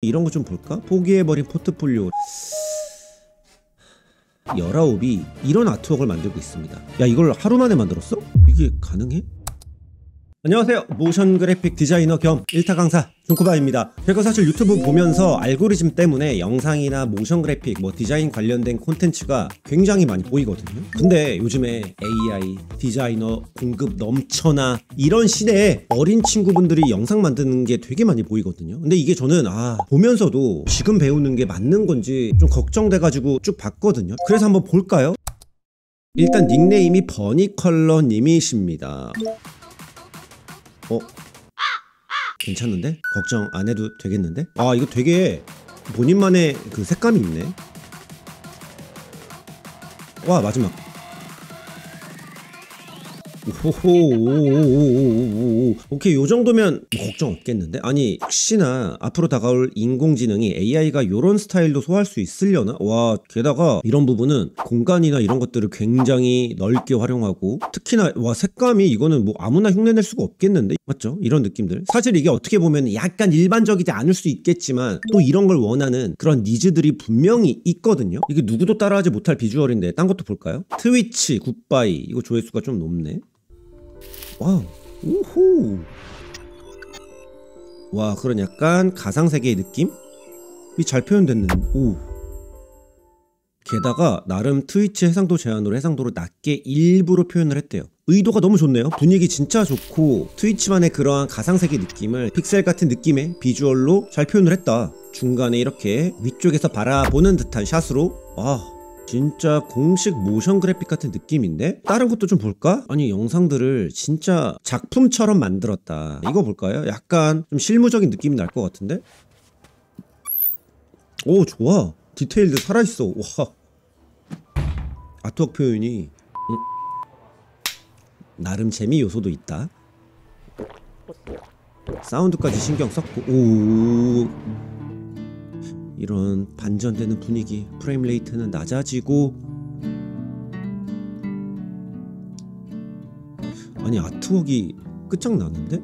이런 거 좀 볼까? 포기해버린 포트폴리오 19이 이런 아트웍을 만들고 있습니다. 야, 이걸 하루만에 만들었어? 이게 가능해? 안녕하세요, 모션 그래픽 디자이너 겸 1타 강사 중코바입니다. 제가 사실 유튜브 보면서 알고리즘 때문에 영상이나 모션 그래픽, 뭐 디자인 관련된 콘텐츠가 굉장히 많이 보이거든요. 근데 요즘에 AI, 디자이너 공급 넘쳐나 이런 시대에 어린 친구분들이 영상 만드는 게 되게 많이 보이거든요. 근데 이게 저는 보면서도 지금 배우는 게 맞는 건지 좀 걱정돼가지고 쭉 봤거든요. 그래서 한번 볼까요? 일단 닉네임이 버니컬러 님이십니다. 괜찮은데? 걱정 안 해도 되겠는데? 아, 이거 되게 본인만의 그 색감이 있네. 와, 마지막. 오호호오오오오오. 오케이, 요 정도면 뭐 걱정 없겠는데? 아니, 혹시나 앞으로 다가올 인공지능이 AI가 요런 스타일로 소화할 수 있으려나? 와, 게다가 이런 부분은 공간이나 이런 것들을 굉장히 넓게 활용하고, 특히나 와, 색감이 이거는 뭐 아무나 흉내낼 수가 없겠는데? 맞죠? 이런 느낌들. 사실 이게 어떻게 보면 약간 일반적이지 않을 수 있겠지만 또 이런 걸 원하는 그런 니즈들이 분명히 있거든요? 이게 누구도 따라하지 못할 비주얼인데 딴 것도 볼까요? 트위치, 굿바이. 이거 조회수가 좀 높네. 와우, 우후. 와, 그런 약간 가상세계의 느낌이 잘 표현됐는. 오. 게다가 나름 트위치 해상도 제한으로 해상도를 낮게 일부러 표현을 했대요. 의도가 너무 좋네요. 분위기 진짜 좋고 트위치만의 그러한 가상세계 느낌을 픽셀 같은 느낌의 비주얼로 잘 표현을 했다. 중간에 이렇게 위쪽에서 바라보는 듯한 샷으로. 와, 진짜 공식 모션 그래픽 같은 느낌인데? 다른 것도 좀 볼까? 아니, 영상들을 진짜 작품처럼 만들었다. 이거 볼까요? 약간 좀 실무적인 느낌이 날 것 같은데? 오, 좋아. 디테일도 살아있어. 와, 아트웍 표현이 나름 재미 요소도 있다. 사운드까지 신경 썼고. 오, 이런 반전되는 분위기, 프레임 레이트는 낮아지고. 아니, 아트웍이 끝장나는데?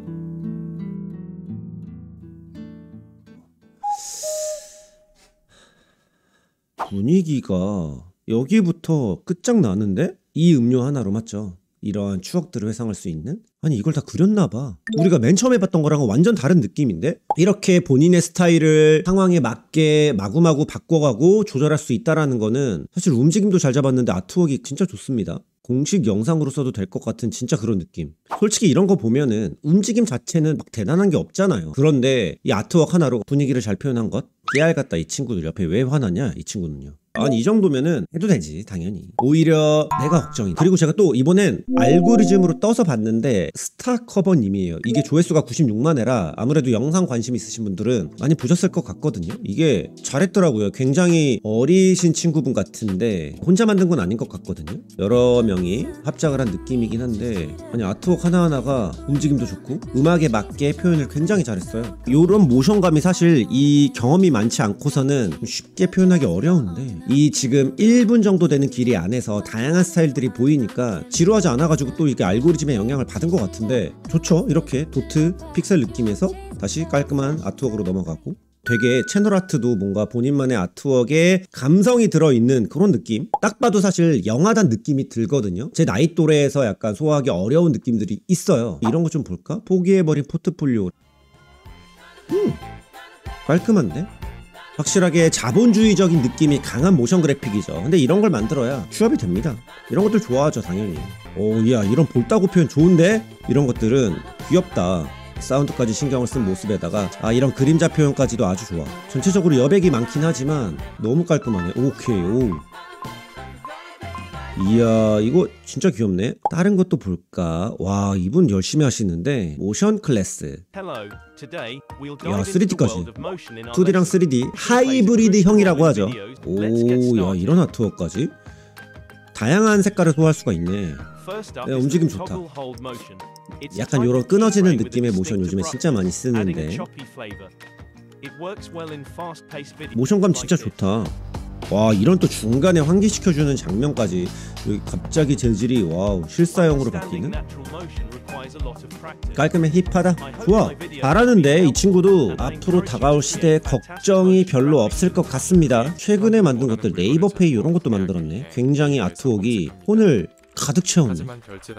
분위기가 여기부터 끝장나는데? 이 음료 하나로, 맞죠? 이러한 추억들을 회상할 수 있는? 아니, 이걸 다 그렸나봐. 우리가 맨 처음에 봤던 거랑은 완전 다른 느낌인데? 이렇게 본인의 스타일을 상황에 맞게 마구마구 바꿔가고 조절할 수 있다라는 거는 사실 움직임도 잘 잡았는데 아트웍이 진짜 좋습니다. 공식 영상으로 써도 될 것 같은 진짜 그런 느낌. 솔직히 이런 거 보면은 움직임 자체는 막 대단한 게 없잖아요. 그런데 이 아트웍 하나로 분위기를 잘 표현한 것? 깨알 같다. 이 친구들 옆에 왜 화나냐? 이 친구는요. 아니, 이 정도면은 해도 되지, 당연히. 오히려 내가 걱정이네. 그리고 제가 또 이번엔 알고리즘으로 떠서 봤는데 스타커버님이에요. 이게 조회수가 96만회라 아무래도 영상 관심 있으신 분들은 많이 보셨을 것 같거든요. 이게 잘했더라고요. 굉장히 어리신 친구분 같은데 혼자 만든 건 아닌 것 같거든요. 여러 명이 합작을 한 느낌이긴 한데, 아니, 아트웍 하나하나가 움직임도 좋고 음악에 맞게 표현을 굉장히 잘했어요. 요런 모션감이 사실 이 경험이 많지 않고서는 쉽게 표현하기 어려운데, 이 지금 1분 정도 되는 길이 안에서 다양한 스타일들이 보이니까 지루하지 않아가지고 또 이게 알고리즘의 영향을 받은 것 같은데 좋죠? 이렇게 도트, 픽셀 느낌에서 다시 깔끔한 아트웍으로 넘어가고, 되게 채널 아트도 뭔가 본인만의 아트웍에 감성이 들어있는 그런 느낌? 딱 봐도 사실 영화단 느낌이 들거든요? 제 나이 또래에서 약간 소화하기 어려운 느낌들이 있어요. 이런 거 좀 볼까? 포기해버린 포트폴리오. 깔끔한데? 확실하게 자본주의적인 느낌이 강한 모션 그래픽이죠. 근데 이런 걸 만들어야 취업이 됩니다. 이런 것들 좋아하죠, 당연히. 오, 야, 이런 볼따구 표현 좋은데? 이런 것들은 귀엽다. 사운드까지 신경을 쓴 모습에다가 이런 그림자 표현까지도 아주 좋아. 전체적으로 여백이 많긴 하지만 너무 깔끔하네. 오케이, 오. 이야, 이거 진짜 귀엽네. 다른 것도 볼까? 와, 이분 열심히 하시는데 모션 클래스. 야, 3D까지 2D랑 3D 하이브리드 형이라고 하죠. 오, 야, 이런 아트웍까지 다양한 색깔을 소화할 수가 있네. 야, 움직임 좋다. 약간 요런 끊어지는 느낌의 모션 요즘에 진짜 많이 쓰는데 모션감 진짜 좋다. 와, 이런 또 중간에 환기시켜주는 장면까지. 여기 갑자기 재질이 와우, 실사형으로 바뀌는. 깔끔해, 힙하다, 좋아. 잘하는데 이 친구도 앞으로 다가올 시대에 걱정이 별로 없을 것 같습니다. 최근에 만든 것들, 네이버페이 이런 것도 만들었네. 굉장히 아트웍이 혼을 가득 채웠네.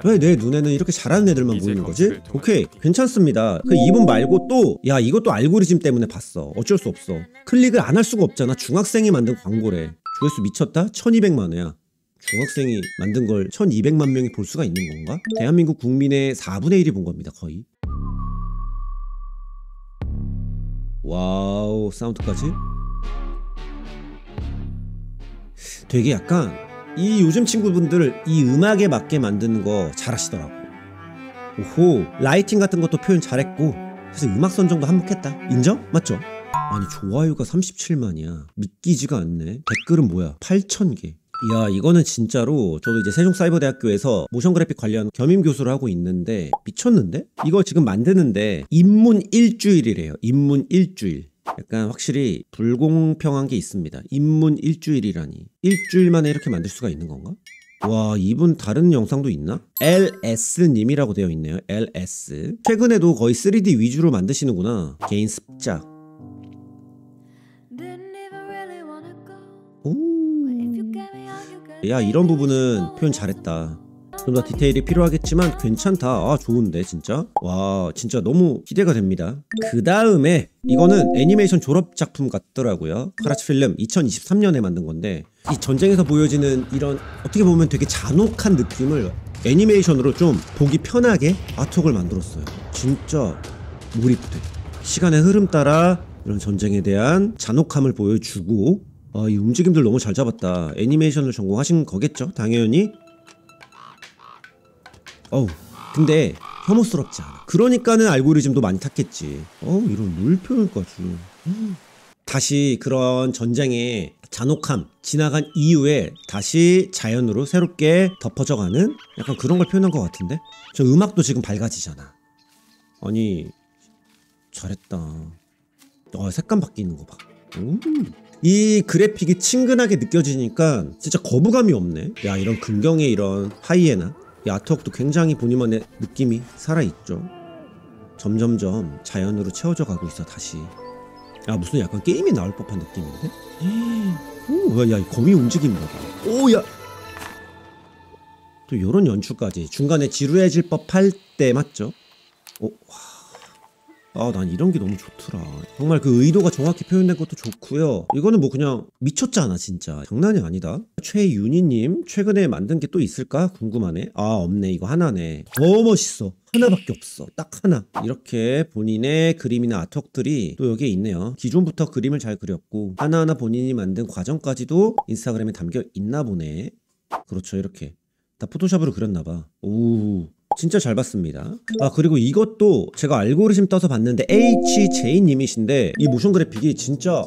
왜 내 눈에는 이렇게 잘하는 애들만 보이는 거지? 오케이, 괜찮습니다. 그 이분 말고 또, 야, 이것도 알고리즘 때문에 봤어. 어쩔 수 없어. 클릭을 안 할 수가 없잖아. 중학생이 만든 광고래. 조회수 미쳤다? 1200만회야 중학생이 만든 걸 1200만 명이 볼 수가 있는 건가? 대한민국 국민의 4분의 1이 본 겁니다, 거의. 와우, 사운드까지? 되게 약간 이 요즘 친구분들 이 음악에 맞게 만드는 거 잘하시더라고. 오호, 라이팅 같은 것도 표현 잘했고. 사실 음악 선정도 한몫했다. 인정? 맞죠? 아니, 좋아요가 37만이야 믿기지가 않네. 댓글은 뭐야, 8000개. 이야, 이거는 진짜로 저도 이제 세종사이버대학교에서 모션 그래픽 관련 겸임 교수를 하고 있는데 미쳤는데? 이거 지금 만드는데 입문 일주일이래요. 입문 일주일. 약간 확실히 불공평한 게 있습니다. 입문 일주일이라니. 일주일 만에 이렇게 만들 수가 있는 건가? 와, 이분 다른 영상도 있나? LS님이라고 되어 있네요. LS. 최근에도 거의 3D 위주로 만드시는구나. 개인 습작. 야, 이런 부분은 표현 잘했다. 좀 더 디테일이 필요하겠지만 괜찮다. 아, 좋은데 진짜? 와, 진짜 너무 기대가 됩니다. 그 다음에 이거는 애니메이션 졸업 작품 같더라고요. 카라츠필름 2023년에 만든 건데, 이 전쟁에서 보여지는 이런 어떻게 보면 되게 잔혹한 느낌을 애니메이션으로 좀 보기 편하게 아트웍을 만들었어요. 진짜 몰입돼. 시간의 흐름 따라 이런 전쟁에 대한 잔혹함을 보여주고. 아, 이 움직임들 너무 잘 잡았다. 애니메이션을 전공하신 거겠죠? 당연히. 어우, 근데 혐오스럽지 않아. 그러니까는 알고리즘도 많이 탔겠지. 어우, 이런 물 표현까지. 다시 그런 전쟁의 잔혹함 지나간 이후에 다시 자연으로 새롭게 덮어져가는 약간 그런 걸 표현한 것 같은데? 저 음악도 지금 밝아지잖아. 아니, 잘했다. 색감 바뀌는 거 봐. 이 그래픽이 친근하게 느껴지니까 진짜 거부감이 없네. 야, 이런 금경의 이런 하이에나, 이 아트웍도 굉장히 본인만의 느낌이 살아있죠. 점점점 자연으로 채워져 가고 있어. 다시. 야, 무슨 약간 게임이 나올 법한 느낌인데? 오, 야, 이 거미 움직인다. 오, 야, 또 요런 연출까지. 중간에 지루해질 법할 때 맞죠? 오, 와. 아, 난 이런 게 너무 좋더라. 정말 그 의도가 정확히 표현된 것도 좋고요. 이거는 뭐 그냥 미쳤잖아, 진짜. 장난이 아니다. 최윤희님, 최근에 만든 게 또 있을까? 궁금하네. 아, 없네. 이거 하나네. 더 멋있어. 하나밖에 없어. 딱 하나. 이렇게 본인의 그림이나 아트웍들이 또 여기에 있네요. 기존부터 그림을 잘 그렸고 하나하나 본인이 만든 과정까지도 인스타그램에 담겨 있나 보네. 그렇죠, 이렇게. 다 포토샵으로 그렸나봐. 오우, 진짜 잘 봤습니다. 아, 그리고 이것도 제가 알고리즘 떠서 봤는데 HJ님이신데 이 모션 그래픽이 진짜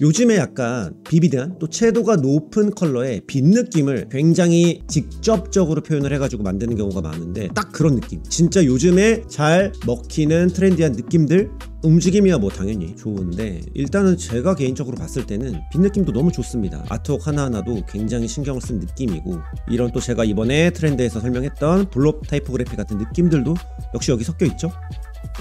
요즘에 약간 비비드한, 또 채도가 높은 컬러의 빛 느낌을 굉장히 직접적으로 표현을 해가지고 만드는 경우가 많은데, 딱 그런 느낌. 진짜 요즘에 잘 먹히는 트렌디한 느낌들? 움직임이야 뭐 당연히 좋은데, 일단은 제가 개인적으로 봤을 때는 빛 느낌도 너무 좋습니다. 아트웍 하나하나도 굉장히 신경을 쓴 느낌이고, 이런 또 제가 이번에 트렌드에서 설명했던 블록 타이포그래피 같은 느낌들도 역시 여기 섞여있죠.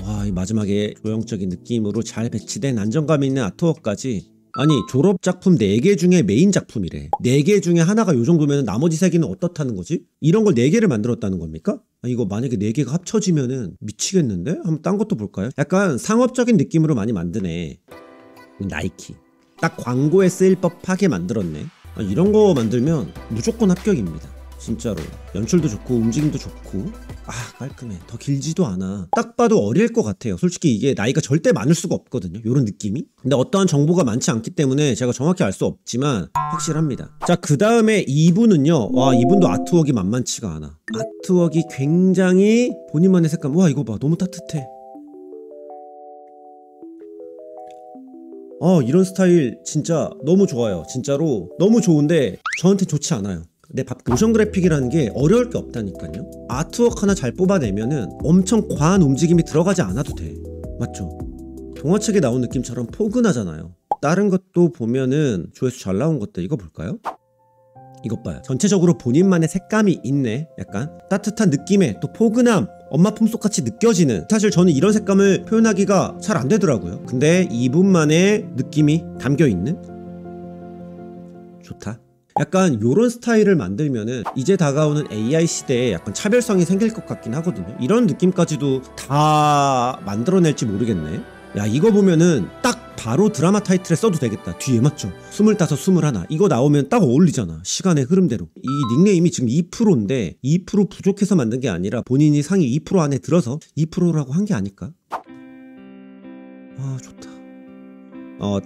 와, 이 마지막에 조형적인 느낌으로 잘 배치된 안정감 있는 아트웍까지. 아니, 졸업 작품 4개 중에 메인 작품이래. 4개 중에 하나가 요 정도면 나머지 3개는 어떻다는 거지? 이런 걸 4개를 만들었다는 겁니까? 아, 이거 만약에 4개가 합쳐지면은 미치겠는데? 한번 딴 것도 볼까요? 약간 상업적인 느낌으로 많이 만드네. 나이키. 딱 광고에 쓰일 법하게 만들었네. 아, 이런 거 만들면 무조건 합격입니다. 진짜로. 연출도 좋고 움직임도 좋고. 아, 깔끔해. 더 길지도 않아. 딱 봐도 어릴 것 같아요. 솔직히 이게 나이가 절대 많을 수가 없거든요, 요런 느낌이. 근데 어떠한 정보가 많지 않기 때문에 제가 정확히 알 수 없지만 확실합니다. 자, 그 다음에 이분은요. 와, 이분도 아트웍이 만만치가 않아. 아트웍이 굉장히 본인만의 색감. 와, 이거 봐, 너무 따뜻해. 이런 스타일 진짜 너무 좋아요. 진짜로 너무 좋은데 저한테 좋지 않아요. 내 밥. 모션 그래픽이라는 게 어려울 게 없다니까요. 아트웍 하나 잘 뽑아내면은 엄청 과한 움직임이 들어가지 않아도 돼. 맞죠? 동화책에 나온 느낌처럼 포근하잖아요. 다른 것도 보면은 조회수 잘 나온 것들 이거 볼까요? 이것 봐요. 전체적으로 본인만의 색감이 있네. 약간 따뜻한 느낌에 또 포근함, 엄마 품속같이 느껴지는, 사실 저는 이런 색감을 표현하기가 잘 안 되더라고요. 근데 이분만의 느낌이 담겨있는 좋다. 약간 요런 스타일을 만들면은 이제 다가오는 AI 시대에 약간 차별성이 생길 것 같긴 하거든요. 이런 느낌까지도 다 만들어낼지 모르겠네. 야, 이거 보면은 딱 바로 드라마 타이틀에 써도 되겠다. 뒤에 맞죠? 25, 21 이거 나오면 딱 어울리잖아. 시간의 흐름대로. 이 닉네임이 지금 2%인데 2% 부족해서 만든 게 아니라 본인이 상위 2% 안에 들어서 2%라고 한 게 아닐까? 아, 좋다.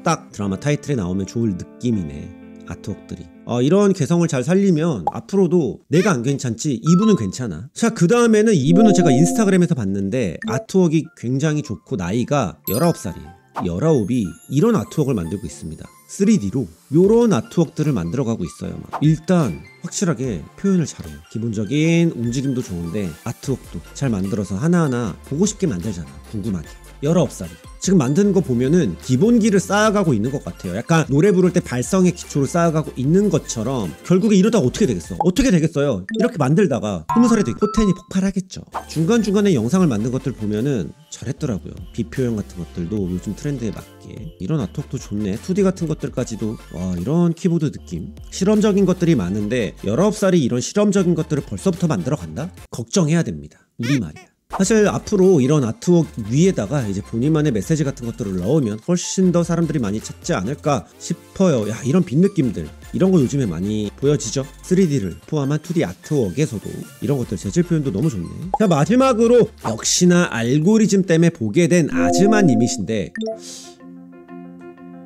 딱 드라마 타이틀에 나오면 좋을 느낌이네. 아트웍들이 이런 개성을 잘 살리면 앞으로도 내가 안 괜찮지 이분은 괜찮아. 자, 그 다음에는 이분은 제가 인스타그램에서 봤는데 아트웍이 굉장히 좋고 나이가 19살이에요 19이 이런 아트웍을 만들고 있습니다. 3D로 요런 아트웍들을 만들어가고 있어요. 일단 확실하게 표현을 잘해요. 기본적인 움직임도 좋은데 아트웍도 잘 만들어서 하나하나 보고 싶게 만들잖아. 궁금하게 19살이 지금 만드는 거 보면은 기본기를 쌓아가고 있는 것 같아요. 약간 노래 부를 때 발성의 기초를 쌓아가고 있는 것처럼 결국에 이러다가 어떻게 되겠어? 어떻게 되겠어요? 이렇게 만들다가 20살이 되고 포텐이 폭발하겠죠. 중간중간에 영상을 만든 것들 보면은 잘했더라고요. 비표현 같은 것들도 요즘 트렌드에 맞게 이런 아트웍도 좋네. 2D 같은 것들까지도 와, 이런 키보드 느낌 실험적인 것들이 많은데 19살이 이런 실험적인 것들을 벌써부터 만들어간다? 걱정해야 됩니다. 우리말이야. 사실 앞으로 이런 아트웍 위에다가 이제 본인만의 메시지 같은 것들을 넣으면 훨씬 더 사람들이 많이 찾지 않을까 싶어요. 야, 이런 빛 느낌들 이런 거 요즘에 많이 보여지죠. 3D를 포함한 2D 아트웍에서도 이런 것들 재질 표현도 너무 좋네. 자, 마지막으로 역시나 알고리즘 때문에 보게 된 아즈마님이신데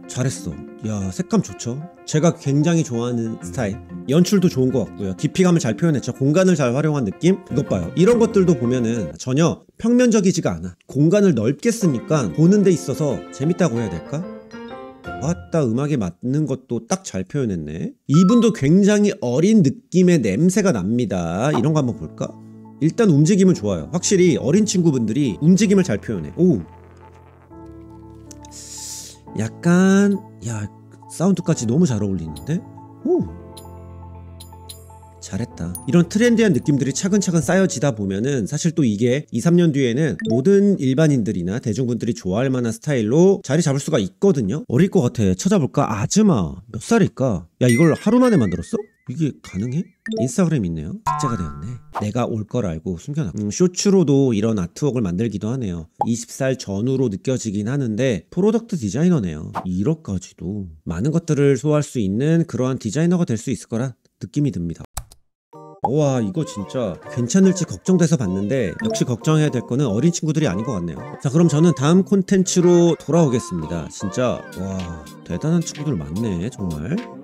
잘했어. 야, 색감 좋죠? 제가 굉장히 좋아하는 스타일. 연출도 좋은 것 같고요. 깊이감을 잘 표현했죠. 공간을 잘 활용한 느낌? 이것 봐요. 이런 것들도 보면은 전혀 평면적이지가 않아. 공간을 넓게 쓰니까 보는 데 있어서 재밌다고 해야 될까? 아따, 음악에 맞는 것도 딱 잘 표현했네. 이분도 굉장히 어린 느낌의 냄새가 납니다. 이런 거 한번 볼까? 일단 움직임은 좋아요. 확실히 어린 친구분들이 움직임을 잘 표현해. 오! 약간 야, 사운드까지 너무 잘 어울리는데? 오! 잘했다. 이런 트렌디한 느낌들이 차근차근 쌓여지다 보면은 사실 또 이게 2, 3년 뒤에는 모든 일반인들이나 대중분들이 좋아할 만한 스타일로 자리 잡을 수가 있거든요. 어릴 것 같아. 찾아볼까? 아즈마 몇 살일까? 야, 이걸 하루 만에 만들었어? 이게 가능해? 인스타그램 있네요. 삭제가 되었네. 내가 올 걸 알고 숨겨놨고 쇼츠로도 이런 아트웍을 만들기도 하네요. 20살 전후로 느껴지긴 하는데 프로덕트 디자이너네요. 1억까지도 많은 것들을 소화할 수 있는 그러한 디자이너가 될 수 있을 거라 느낌이 듭니다. 와, 이거 진짜 괜찮을지 걱정돼서 봤는데 역시 걱정해야 될 거는 어린 친구들이 아닌 것 같네요. 자, 그럼 저는 다음 콘텐츠로 돌아오겠습니다. 진짜 와, 대단한 친구들 많네 정말.